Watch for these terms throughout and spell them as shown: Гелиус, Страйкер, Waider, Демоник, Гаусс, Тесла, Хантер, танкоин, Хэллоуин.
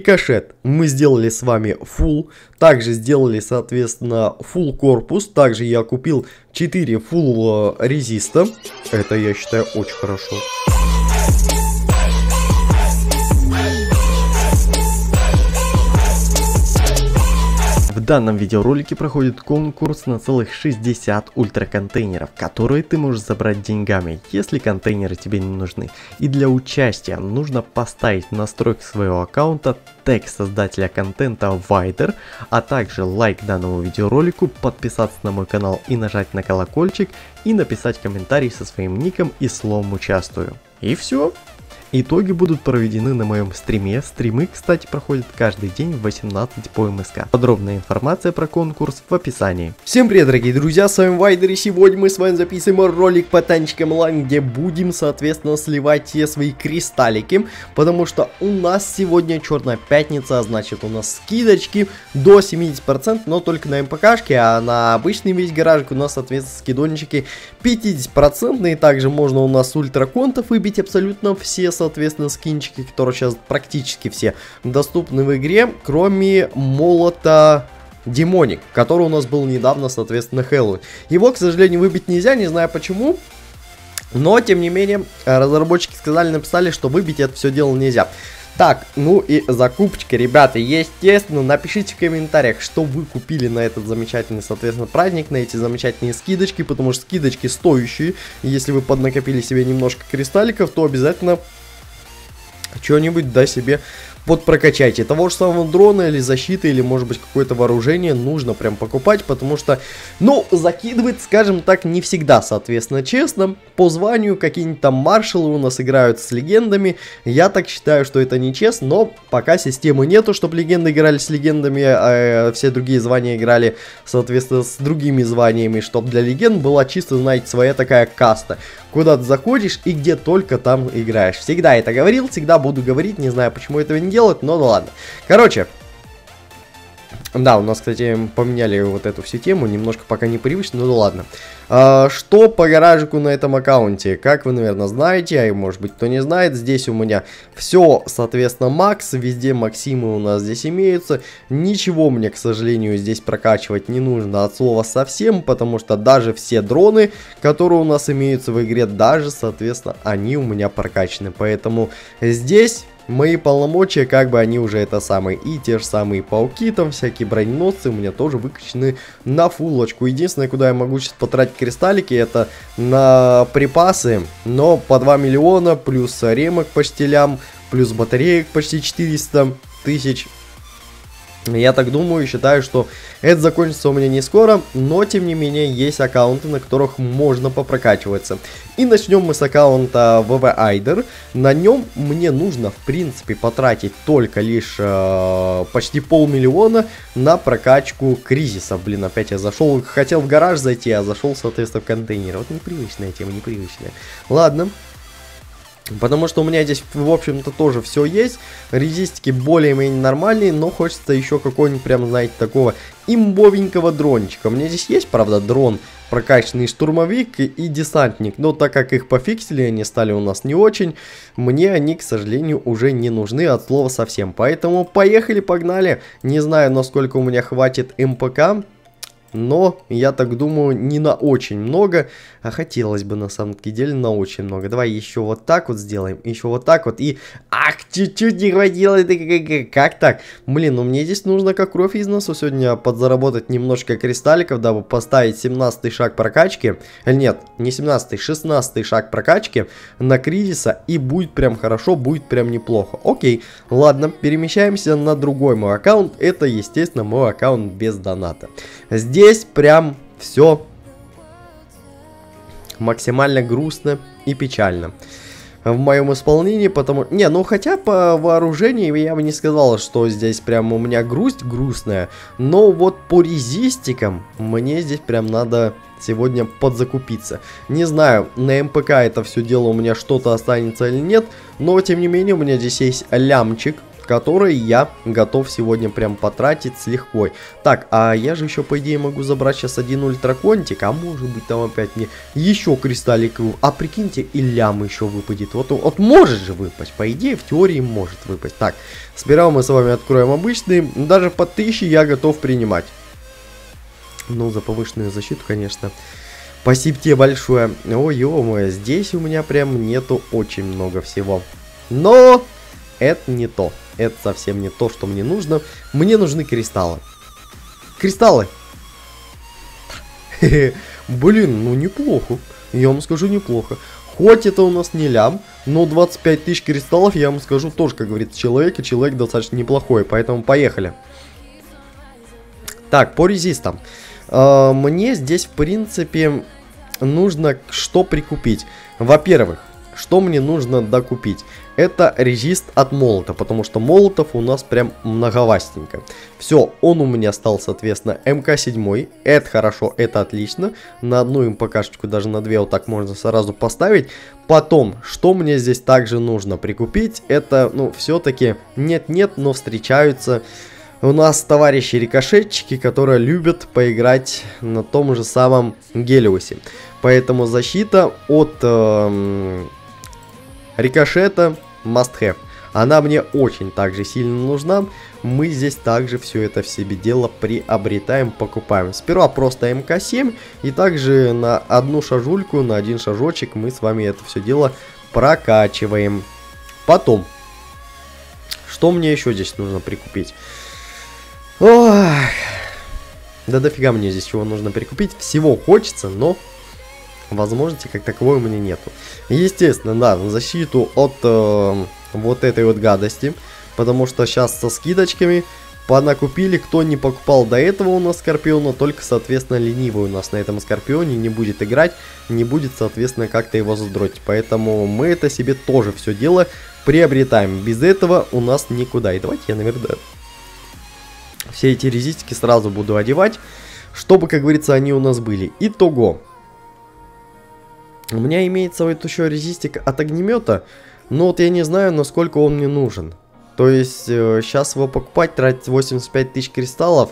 Рикошет. Мы сделали с вами full, также сделали соответственно full корпус, также я купил 4 full резиста, это я считаю очень хорошо. В данном видеоролике проходит конкурс на целых 60 ультраконтейнеров, которые ты можешь забрать деньгами, если контейнеры тебе не нужны. И для участия нужно поставить в настройки своего аккаунта тег создателя контента Waider, а также лайк данному видеоролику, подписаться на мой канал и нажать на колокольчик, и написать комментарий со своим ником и словом «участвую». И все. Итоги будут проведены на моем стриме. Стримы, кстати, проходят каждый день в 18 по МСК. Подробная информация про конкурс в описании. Всем привет, дорогие друзья, с вами Вайдер, и сегодня мы с вами записываем ролик по танчикам онлайн, где будем, соответственно, сливать те свои кристаллики, потому что у нас сегодня черная пятница, а значит у нас скидочки до 70%, но только на МПКшке, а на обычный весь гаражик у нас, соответственно, скидончики 50%, и также можно у нас ультраконтов выбить абсолютно все, соответственно, скинчики, которые сейчас практически все доступны в игре, кроме молота Демоник, который у нас был недавно, соответственно, Хэллоуин. Его, к сожалению, выбить нельзя, не знаю почему. Но, тем не менее, разработчики сказали, написали, что выбить это все дело нельзя. Так, ну и закупочка, ребята, естественно, напишите в комментариях, что вы купили на этот замечательный, соответственно, праздник, на эти замечательные скидочки, потому что скидочки стоящие. Если вы поднакопили себе немножко кристалликов, то обязательно что-нибудь, да, себе подпрокачайте. Того же самого дрона или защиты, или, может быть, какое-то вооружение нужно прям покупать, потому что, ну, закидывать, скажем так, не всегда, соответственно, честно. По званию какие-нибудь там маршалы у нас играют с легендами. Я так считаю, что это нечестно, но пока системы нету, чтобы легенды играли с легендами, а все другие звания играли, соответственно, с другими званиями, чтобы для легенд была чисто, знаете, своя такая каста. Куда ты заходишь и где только там играешь. Всегда это говорил, всегда буду говорить, не знаю, почему этого не делать, но ну ладно. Короче, да, у нас, кстати, поменяли вот эту всю тему, немножко пока непривычно, но ну ладно. Что по гаражику на этом аккаунте? Как вы, наверное, знаете, а и, может быть, кто не знает, здесь у меня все, соответственно, макс, везде максимы у нас здесь имеются. Ничего мне, к сожалению, здесь прокачивать не нужно от слова совсем, потому что даже все дроны, которые у нас имеются в игре, даже, соответственно, они у меня прокачаны. Поэтому здесь мои полномочия, как бы они уже это самое, и те же самые пауки, там всякие броненосцы у меня тоже выкачаны на фулочку. Единственное, куда я могу сейчас потратить кристаллики, это на припасы, но по 2 миллиона, плюс ремок по штилям, плюс батареек почти 400 тысяч. Я так думаю и считаю, что это закончится у меня не скоро, но тем не менее есть аккаунты, на которых можно попрокачиваться. И начнем мы с аккаунта Waider. На нем мне нужно, в принципе, потратить только лишь почти полмиллиона на прокачку кризиса. Блин, опять я зашел, хотел в гараж зайти, а зашел, соответственно, в контейнер. Вот непривычная тема, непривычная. Ладно. Потому что у меня здесь, в общем-то, тоже все есть. Резистики более-менее нормальные, но хочется еще какого-нибудь, прям, знаете, такого имбовенького дрончика. У меня здесь есть, правда, дрон, прокачанный штурмовик и десантник. Но так как их пофиксили, они стали у нас не очень, мне они, к сожалению, уже не нужны от слова совсем. Поэтому поехали, погнали. Не знаю, насколько у меня хватит МПК. Но, я так думаю, не на очень много, а хотелось бы на самом деле на очень много. Давай еще вот так вот сделаем, еще вот так вот и... Ах, чуть-чуть не хватило, как так? Блин, ну мне здесь нужно как кровь из носу сегодня подзаработать немножко кристалликов, дабы поставить 17-й шаг прокачки. Нет, не 17-й, 16-й шаг прокачки на кризиса, и будет прям хорошо, будет прям неплохо. Окей, ладно, перемещаемся на другой мой аккаунт. Это, естественно, мой аккаунт без доната. Здесь прям все максимально грустно и печально в моем исполнении, потому... Не, ну хотя по вооружению я бы не сказал, что здесь прям у меня грусть грустная, но вот по резистикам мне здесь прям надо сегодня подзакупиться. Не знаю, на МПК это все дело у меня что-то останется или нет, но тем не менее у меня здесь есть лямчик, которые я готов сегодня прям потратить с лихвой. Так, а я же еще, по идее, могу забрать сейчас один ультраконтик, а может быть там опять мне еще кристаллик, а прикиньте, и лям еще выпадет. Вот может же выпасть, по идее, в теории может выпасть. Так, сперва мы с вами откроем обычные, даже по 1000 я готов принимать. Ну, за повышенную защиту, конечно. Спасибо тебе большое. Ой, ё-моё, здесь у меня прям нету очень много всего. Но это не то. Это совсем не то, что мне нужно. Мне нужны кристаллы. Кристаллы! Блин, ну неплохо. Я вам скажу, неплохо. Хоть это у нас не лям, но 25 тысяч кристаллов, я вам скажу, тоже, как говорится, человек достаточно неплохой. Поэтому поехали. Так, по резистам. Мне здесь, в принципе, нужно что прикупить. Во-первых, что мне нужно докупить? Это резист от молота, потому что молотов у нас прям многовастенько. Все, он у меня стал, соответственно, МК-7. Это хорошо, это отлично. На одну МПКшечку, даже на две вот так можно сразу поставить. Потом, что мне здесь также нужно прикупить? Это, ну, все-таки, нет-нет, но встречаются... У нас товарищи-рикошетчики, которые любят поиграть на том же самом Гелиусе. Поэтому защита от рикошета must have. Она мне очень также сильно нужна. Мы здесь также все это в себе дело приобретаем, покупаем. Сперва просто МК-7 и также на одну шажульку, на один шажочек мы с вами это все дело прокачиваем. Потом, что мне еще здесь нужно прикупить? Ох, да дофига мне здесь чего нужно прикупить. Всего хочется, но возможности как таковой у меня нету. Естественно, да, защиту от вот этой вот гадости. Потому что сейчас со скидочками понакупили. Кто не покупал до этого у нас Скорпиона, только, соответственно, ленивый у нас на этом Скорпионе не будет играть. Не будет, соответственно, как-то его задротить. Поэтому мы это себе тоже все дело приобретаем. Без этого у нас никуда. И давайте я, наверное... Все эти резистики сразу буду одевать, чтобы, как говорится, они у нас были. Итого. У меня имеется вот еще резистик от огнемета, но вот я не знаю, насколько он мне нужен. То есть, сейчас его покупать, тратить 85 тысяч кристаллов.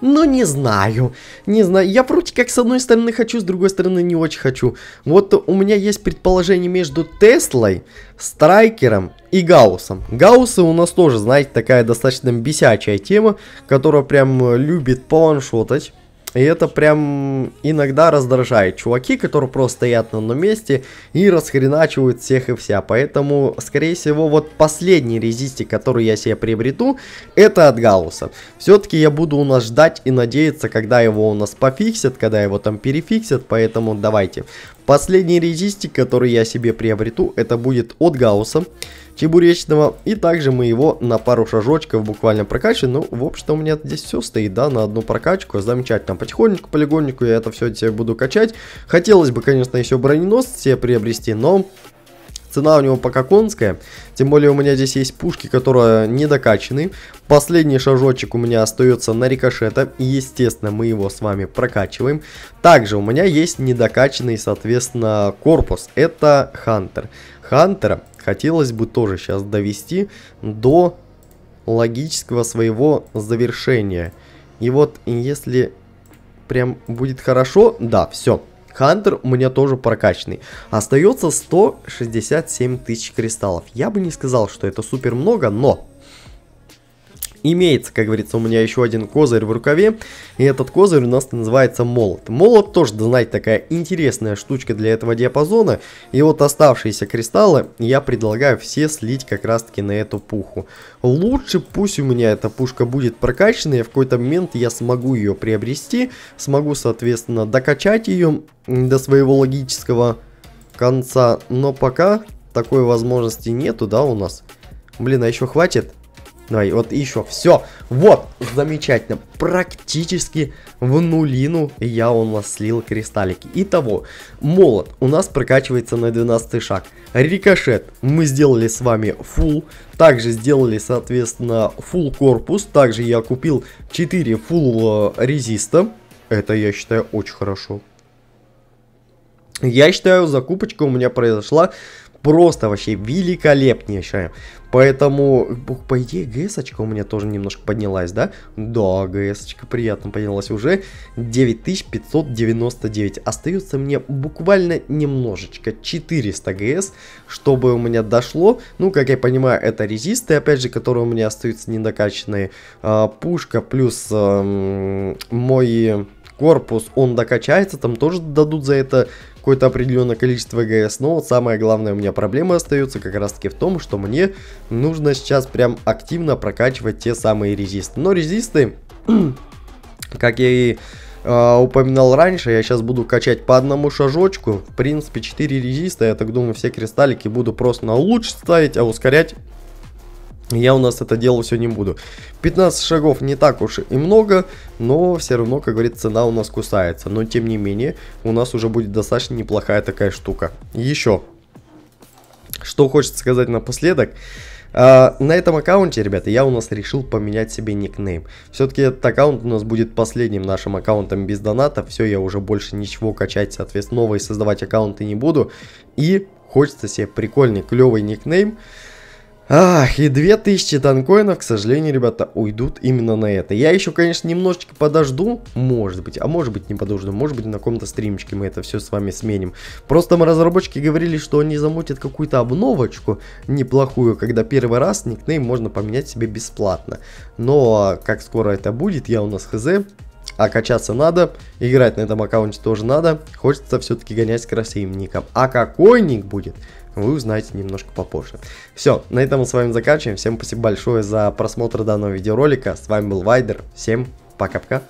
Ну, не знаю, не знаю. Я вроде как с одной стороны хочу, с другой стороны не очень хочу. Вот у меня есть предположение между Теслой, Страйкером и Гауссом. Гауссы у нас тоже, знаете, такая достаточно бесячая тема, которая прям любит пованшотать. И это прям иногда раздражает чуваки, которые просто стоят на одном месте и расхреначивают всех и вся. Поэтому, скорее всего, вот последний резистик, который я себе приобрету, это от Гаусса. Все-таки я буду у нас ждать и надеяться, когда его у нас пофиксят, когда его там перефиксят. Поэтому давайте. Последний резистик, который я себе приобрету, это будет от Гаусса чебуречного. И также мы его на пару шажочков буквально прокачиваем. Ну, в общем-то, у меня здесь все стоит, да, на одну прокачку. Замечательно. Потихонечку, полигонечку я это все себе буду качать. Хотелось бы, конечно, еще броненосцы себе приобрести, но цена у него пока конская. Тем более у меня здесь есть пушки, которые не докачаны. Последний шажочек у меня остается на рикошета. И, естественно, мы его с вами прокачиваем. Также у меня есть недокачанный, соответственно, корпус. Это Хантер. Хантера хотелось бы тоже сейчас довести до логического своего завершения. И вот если прям будет хорошо, да, все. Хантер у меня тоже прокачанный. Остается 167 тысяч кристаллов. Я бы не сказал, что это супер много, но... Имеется, как говорится, у меня еще один козырь в рукаве. И этот козырь у нас называется молот. Молот тоже, знаете, такая интересная штучка для этого диапазона. И вот оставшиеся кристаллы я предлагаю все слить как раз-таки на эту пуху. Лучше пусть у меня эта пушка будет прокачанная. В какой-то момент я смогу ее приобрести. Смогу, соответственно, докачать ее до своего логического конца. Но пока такой возможности нету, да, у нас. Блин, а еще хватит? Давай, вот еще, все, вот, замечательно, практически в нулину я у нас слил кристаллики. Итого, молот у нас прокачивается на 12 шаг, рикошет мы сделали с вами фулл, также сделали, соответственно, фулл корпус, также я купил 4 фулл резиста, это, я считаю, очень хорошо. Я считаю, закупочка у меня произошла Просто вообще великолепнейшая. Поэтому, по идее, ГС-очка у меня тоже немножко поднялась, да? Да, ГС-очка приятно поднялась. Уже 9599. Остается мне буквально немножечко. 400 ГС, чтобы у меня дошло. Ну, как я понимаю, это резисты, опять же, которые у меня остаются недокачанные. Пушка плюс мой корпус, он докачается. Там тоже дадут за это какое-то определенное количество ГС, но вот самая главная у меня проблема остается как раз таки в том, что мне нужно сейчас прям активно прокачивать те самые резисты. Но резисты, как я и упоминал раньше, я сейчас буду качать по одному шажочку, в принципе 4 резиста, я так думаю, все кристаллики буду просто на луч ставить, а ускорять я у нас это дело все не буду. 15 шагов не так уж и много, но все равно, как говорится, цена у нас кусается. Но тем не менее, у нас уже будет достаточно неплохая такая штука. Еще, что хочется сказать напоследок. На этом аккаунте, ребята, я у нас решил поменять себе никнейм. Все-таки этот аккаунт у нас будет последним нашим аккаунтом без доната. Все, я уже больше ничего качать, соответственно, новые создавать аккаунты не буду. И хочется себе прикольный, клевый никнейм. Ах, и 2000 танкоинов, к сожалению, ребята, уйдут именно на это. Я еще, конечно, немножечко подожду, может быть, а может быть не подожду, может быть на каком-то стримчике мы это все с вами сменим. Просто мы, разработчики, говорили, что они замутят какую-то обновочку неплохую, когда первый раз никнейм можно поменять себе бесплатно. Но как скоро это будет, я у нас хз. А качаться надо, играть на этом аккаунте тоже надо. Хочется все-таки гонять с красивым ником. А какой ник будет, вы узнаете немножко попозже. Все, на этом мы с вами заканчиваем. Всем спасибо большое за просмотр данного видеоролика. С вами был Вайдер. Всем пока-пока.